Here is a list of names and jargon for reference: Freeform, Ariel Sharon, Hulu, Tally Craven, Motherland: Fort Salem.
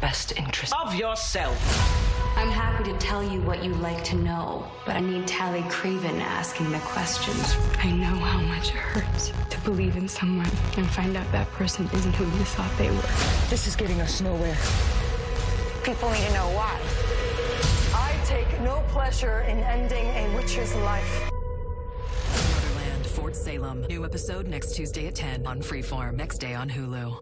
best interest of yourself. I'm happy to tell you what you like to know, but I need Tally Craven asking the questions. I know how much it hurts to believe in someone and find out that person isn't who you thought they were. This is getting us nowhere. People need to know why. I take no pleasure in ending a witch's life. Motherland: Fort Salem. New episode next Tuesday at 10 on Freeform. Next day on Hulu.